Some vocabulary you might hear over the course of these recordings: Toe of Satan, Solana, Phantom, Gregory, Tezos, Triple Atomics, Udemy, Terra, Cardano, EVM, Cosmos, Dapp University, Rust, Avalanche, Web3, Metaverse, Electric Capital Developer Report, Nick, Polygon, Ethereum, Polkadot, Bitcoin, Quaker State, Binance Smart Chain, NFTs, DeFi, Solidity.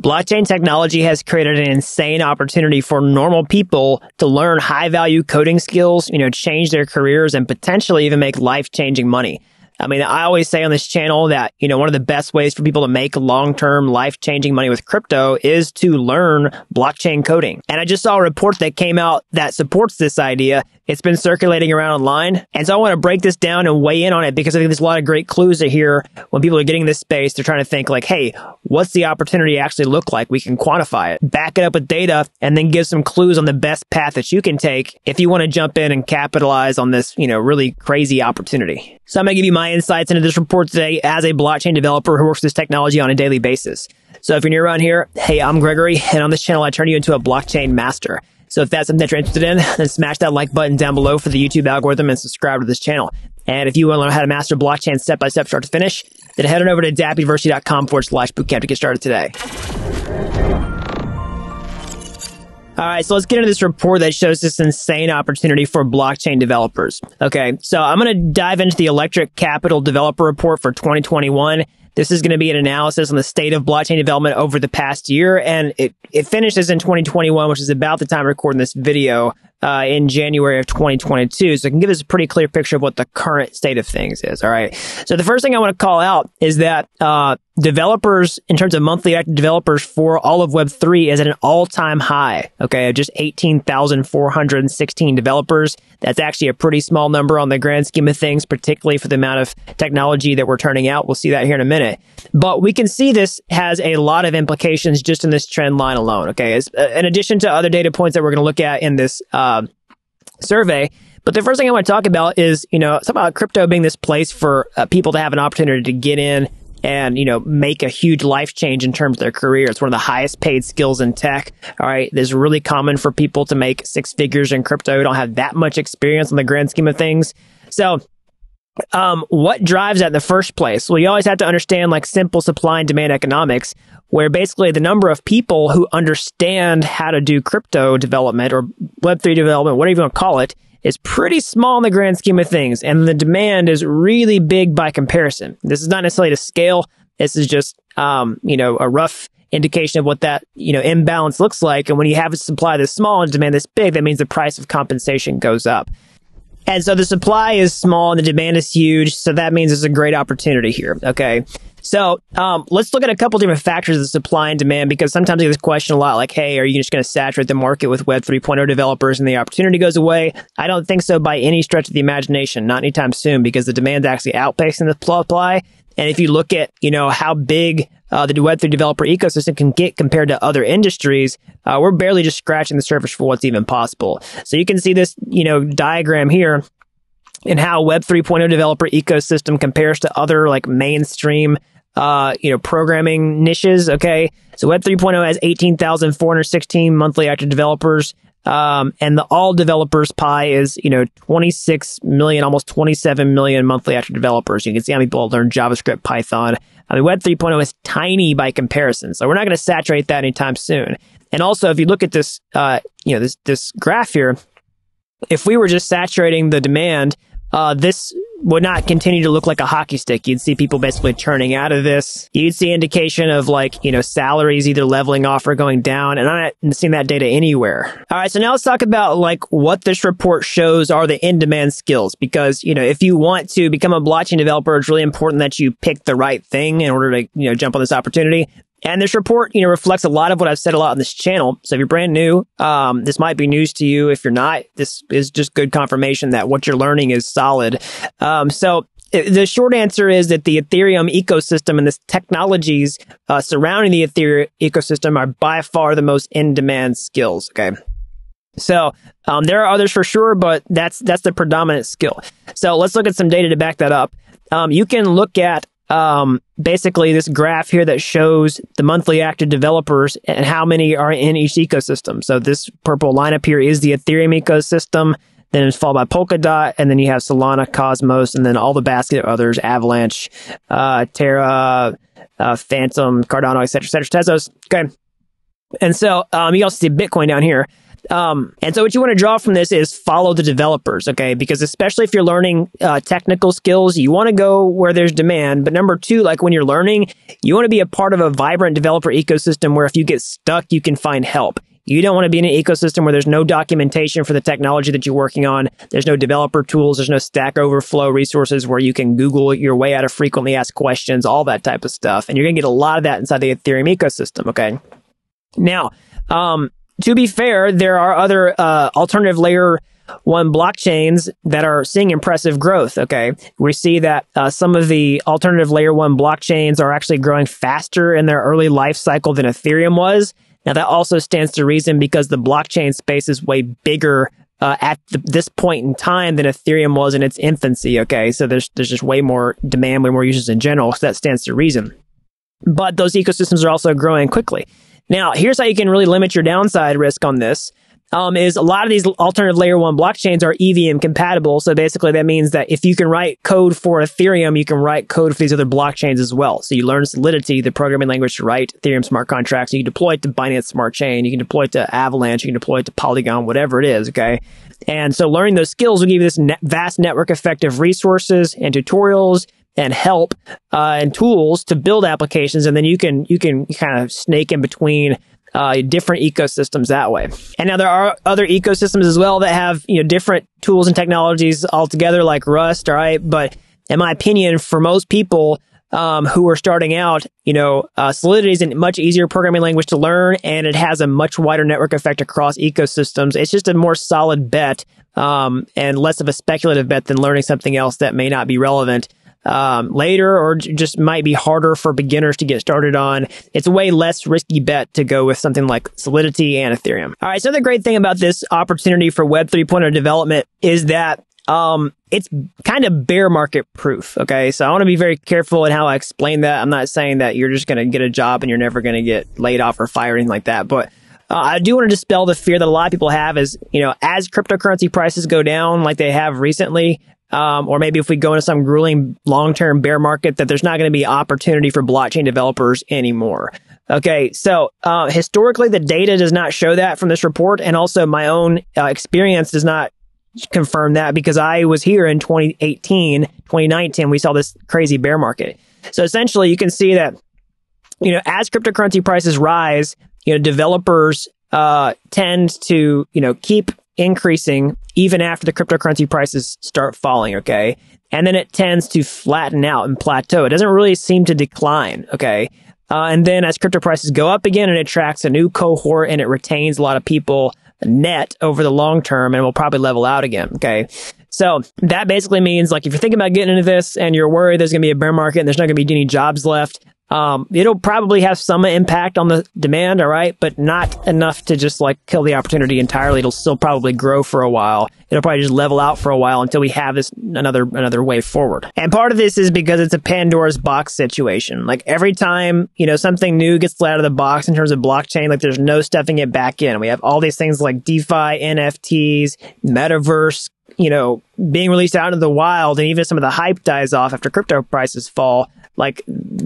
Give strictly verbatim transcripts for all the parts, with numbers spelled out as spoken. Blockchain technology has created an insane opportunity for normal people to learn high-value coding skills, you know, change their careers, and potentially even make life-changing money. I mean, I always say on this channel that, you know, one of the best ways for people to make long-term life-changing money with crypto is to learn blockchain coding. And I just saw a report that came out that supports this idea. It's been circulating around online. And so I want to break this down and weigh in on it because I think there's a lot of great clues to hear when people are getting this space. They're trying to think like, hey, what's the opportunity actually look like? We can quantify it, back it up with data, and then give some clues on the best path that you can take if you want to jump in and capitalize on this, you know, really crazy opportunity. So I'm going to give you my insights into this report today as a blockchain developer who works with this technology on a daily basis. So if you're new around here, hey, I'm Gregory, and on this channel, I turn you into a blockchain master. So if that's something that you're interested in, then smash that like button down below for the YouTube algorithm and subscribe to this channel. And if you want to learn how to master blockchain step-by-step start to finish, then head on over to dapp university dot com forward slash bootcamp to get started today. All right, so let's get into this report that shows this insane opportunity for blockchain developers. Okay, so I'm going to dive into the Electric Capital Developer Report for twenty twenty-one. This is going to be an analysis on the state of blockchain development over the past year, and it, it finishes in twenty twenty-one, which is about the time of recording this video uh, in January of twenty twenty-two. So it can give us a pretty clear picture of what the current state of things is. All right. So the first thing I want to call out is that uh, developers, in terms of monthly active developers for all of Web three, is at an all-time high. Okay, of just eighteen thousand four hundred sixteen developers. That's actually a pretty small number on the grand scheme of things, particularly for the amount of technology that we're turning out. We'll see that here in a minute. But we can see this has a lot of implications just in this trend line alone. Okay, it's, uh, in addition to other data points that we're going to look at in this uh, survey. But the first thing I want to talk about is, you know, something about crypto being this place for uh, people to have an opportunity to get in and, you know, make a huge life change in terms of their career. It's one of the highest paid skills in tech. All right. It's really common for people to make six figures in crypto who don't have that much experience in the grand scheme of things. So um, what drives that in the first place? Well, you always have to understand like simple supply and demand economics, where basically the number of people who understand how to do crypto development or Web three development, whatever you want to call it, is pretty small in the grand scheme of things, and the demand is really big by comparison. This is not necessarily to scale. This is just, um, you know, a rough indication of what that, you know, imbalance looks like. And when you have a supply this small and demand this big, that means the price of compensation goes up. And so the supply is small and the demand is huge. So that means there's a great opportunity here. Okay. So um, let's look at a couple different factors of supply and demand, because sometimes I get this question a lot, like, hey, are you just going to saturate the market with Web three point oh developers and the opportunity goes away? I don't think so by any stretch of the imagination, not anytime soon, because the demand's actually outpacing the supply. And if you look at, you know, how big uh, the Web three developer ecosystem can get compared to other industries, uh, we're barely just scratching the surface for what's even possible. So you can see this, you know, diagram here and how Web three point oh developer ecosystem compares to other like mainstream, uh, you know, programming niches. Okay. So Web three point oh has eighteen thousand four hundred sixteen monthly active developers. Um, and the all developers pie is, you know, twenty-six million, almost twenty-seven million monthly active developers. You can see how many people learn JavaScript, Python. I mean, Web three point oh is tiny by comparison. So we're not going to saturate that anytime soon. And also, if you look at this, uh, you know, this, this graph here, if we were just saturating the demand, uh, this would not continue to look like a hockey stick. You'd see people basically churning out of this. You'd see indication of like, you know, salaries either leveling off or going down. And I'm not seeing that data anywhere. All right. So now let's talk about like what this report shows are the in-demand skills, because, you know, if you want to become a blockchain developer, it's really important that you pick the right thing in order to, you know, jump on this opportunity. And this report, you know, reflects a lot of what I've said a lot on this channel. So if you're brand new, um, this might be news to you. If you're not, this is just good confirmation that what you're learning is solid. Um, so the short answer is that the Ethereum ecosystem and the technologies uh, surrounding the Ethereum ecosystem are by far the most in-demand skills. Okay. So um, there are others for sure, but that's, that's the predominant skill. So let's look at some data to back that up. Um, you can look at Um, basically this graph here that shows the monthly active developers and how many are in each ecosystem. So this purple line up here is the Ethereum ecosystem, then it's followed by Polkadot, and then you have Solana, Cosmos, and then all the basket of others, Avalanche, uh, Terra, uh, Phantom, Cardano, et cetera, et cetera, Tezos. Okay. And so, um, you also see Bitcoin down here. Um, and so what you want to draw from this is follow the developers, okay? Because especially if you're learning uh, technical skills, you want to go where there's demand. But number two, like when you're learning, you want to be a part of a vibrant developer ecosystem where if you get stuck, you can find help. You don't want to be in an ecosystem where there's no documentation for the technology that you're working on. There's no developer tools. There's no Stack Overflow resources where you can Google your way out of frequently asked questions, all that type of stuff. And you're going to get a lot of that inside the Ethereum ecosystem, okay? Now, um, to be fair, there are other uh, alternative layer one blockchains that are seeing impressive growth, okay? We see that uh, some of the alternative layer one blockchains are actually growing faster in their early life cycle than Ethereum was. Now, that also stands to reason because the blockchain space is way bigger uh, at the, this point in time than Ethereum was in its infancy, okay? So there's there's just way more demand, way more users in general, so that stands to reason. But those ecosystems are also growing quickly. Now, here's how you can really limit your downside risk on this, um, is a lot of these alternative layer one blockchains are E V M compatible, so basically that means that if you can write code for Ethereum, you can write code for these other blockchains as well. So you learn Solidity, the programming language to write Ethereum smart contracts, you can deploy it to Binance Smart Chain, you can deploy it to Avalanche, you can deploy it to Polygon, whatever it is, okay? And so learning those skills will give you this ne- vast network effect of resources and tutorials, and help uh, and tools to build applications, and then you can you can kind of snake in between uh, different ecosystems that way. And now there are other ecosystems as well that have you know different tools and technologies altogether, like Rust. All right, but in my opinion, for most people um, who are starting out, you know, uh, Solidity is a much easier programming language to learn, and it has a much wider network effect across ecosystems. It's just a more solid bet um, and less of a speculative bet than learning something else that may not be relevant Um, later, or just might be harder for beginners to get started on. It's a way less risky bet to go with something like Solidity and Ethereum. All right, so another great thing about this opportunity for Web 3.0 development is that um, it's kind of bear market proof, okay? So I want to be very careful in how I explain that. I'm not saying that you're just going to get a job and you're never going to get laid off or fired or anything like that, but Uh, I do want to dispel the fear that a lot of people have is, you know, as cryptocurrency prices go down like they have recently, um, or maybe if we go into some grueling long-term bear market, that there's not going to be opportunity for blockchain developers anymore. Okay, so uh, historically, the data does not show that from this report, and also my own uh, experience does not confirm that because I was here in twenty eighteen, twenty nineteen, we saw this crazy bear market. So essentially, you can see that, you know, as cryptocurrency prices rise, you know, developers uh, tend to, you know, keep increasing even after the cryptocurrency prices start falling, okay? And then it tends to flatten out and plateau. It doesn't really seem to decline, okay? Uh, and then as crypto prices go up again, it attracts a new cohort and it retains a lot of people net over the long term and will probably level out again, okay? So that basically means, like, if you're thinking about getting into this and you're worried there's going to be a bear market and there's not going to be any jobs left, Um, it'll probably have some impact on the demand, all right, but not enough to just like kill the opportunity entirely. It'll still probably grow for a while. It'll probably just level out for a while until we have this another another way forward. And part of this is because it's a Pandora's box situation. Like every time, you know, something new gets let out of the box in terms of blockchain, like there's no stuffing it back in. We have all these things like DeFi, N F Ts, Metaverse, you know, being released out into the wild, and even if some of the hype dies off after crypto prices fall, like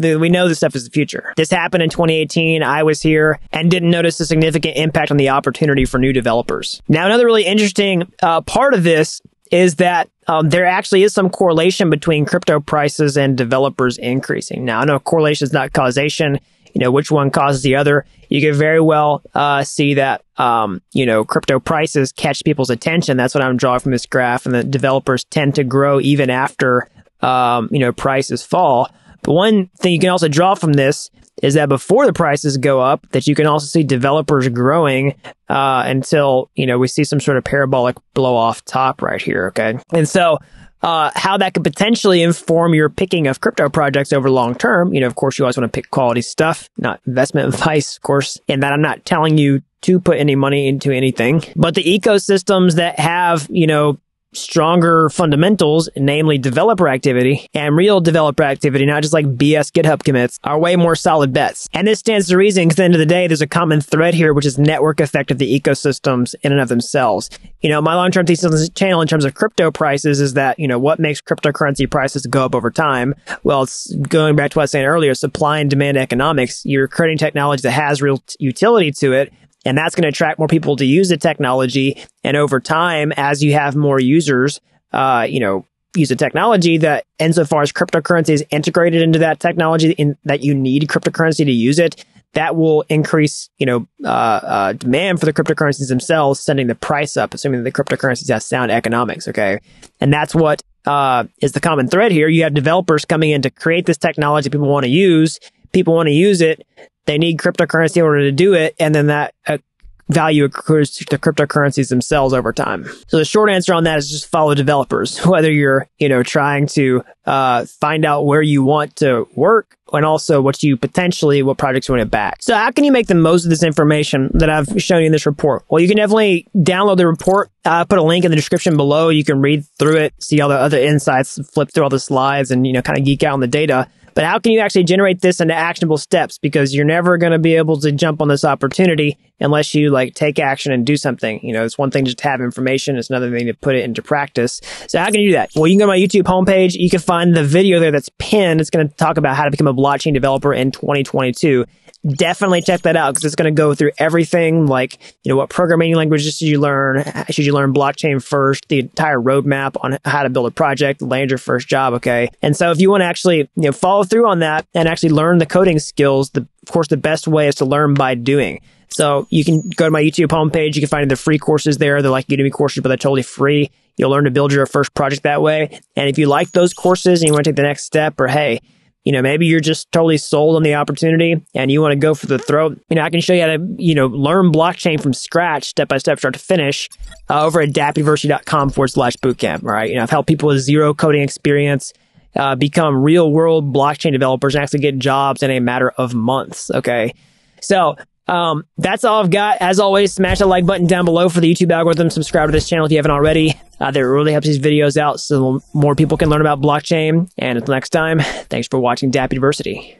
the, we know this stuff is the future. This happened in twenty eighteen. I was here and didn't notice a significant impact on the opportunity for new developers. Now, another really interesting uh, part of this is that um, there actually is some correlation between crypto prices and developers increasing. Now, I know correlation is not causation. You know, which one causes the other. You can very well uh, see that, um, you know, crypto prices catch people's attention. That's what I'm drawing from this graph. And the developers tend to grow even after, um, you know, prices fall. But one thing you can also draw from this is that before the prices go up, that you can also see developers growing uh, until, you know, we see some sort of parabolic blow off top right here, okay? And so uh, how that could potentially inform your picking of crypto projects over long term, you know, of course, you always want to pick quality stuff, not investment advice, of course, and that I'm not telling you to put any money into anything. But the ecosystems that have, you know, stronger fundamentals, namely developer activity and real developer activity, not just like B S GitHub commits, are way more solid bets. And this stands to reason because at the end of the day, there's a common thread here, which is network effect of the ecosystems in and of themselves. You know, my long-term thesis on this channel in terms of crypto prices is that, you know, what makes cryptocurrency prices go up over time? Well, it's going back to what I was saying earlier, supply and demand economics. You're creating technology that has real t- utility to it. And that's going to attract more people to use the technology. And over time, as you have more users, uh, you know, use the technology, that insofar as cryptocurrency is integrated into that technology, in that you need cryptocurrency to use it, that will increase, you know, uh, uh, demand for the cryptocurrencies themselves, sending the price up, assuming that the cryptocurrencies have sound economics. Okay. And that's what, uh, is the common thread here. You have developers coming in to create this technology people want to use. People want to use it. They need cryptocurrency in order to do it. And then that uh, value accrues to the cryptocurrencies themselves over time. So the short answer on that is just follow developers, whether you're, you know, trying to uh, find out where you want to work and also what you potentially, what projects you want to back. So how can you make the most of this information that I've shown you in this report? Well, you can definitely download the report. I uh, put a link in the description below. You can read through it, see all the other insights, flip through all the slides and, you know, kind of geek out on the data. But how can you actually generate this into actionable steps? Because you're never going to be able to jump on this opportunity unless you like take action and do something. You know, it's one thing to just have information. It's another thing to put it into practice. So how can you do that? Well, you can go to my YouTube homepage. You can find the video there that's pinned. It's going to talk about how to become a blockchain developer in twenty twenty-two. Definitely check that out because it's going to go through everything, like, you know, what programming languages should you learn? Should you learn blockchain first? The entire roadmap on how to build a project, land your first job. Okay. And so if you want to actually, you know, follow through on that and actually learn the coding skills, the, of course, the best way is to learn by doing. So you can go to my YouTube homepage. You can find the free courses there. They're like Udemy courses, but they're totally free. You'll learn to build your first project that way. And if you like those courses and you want to take the next step, or hey, you know, maybe you're just totally sold on the opportunity and you want to go for the throat. You know, I can show you how to, you know, learn blockchain from scratch, step by step, start to finish, uh, over at dapp university dot com forward slash bootcamp. All right. You know, I've helped people with zero coding experience, uh, become real world blockchain developers and actually get jobs in a matter of months. Okay. So, um, that's all I've got. As always, smash the like button down below for the YouTube algorithm. Subscribe to this channel if you haven't already. Uh, that really helps these videos out so more people can learn about blockchain. And until next time, thanks for watching Dapp University.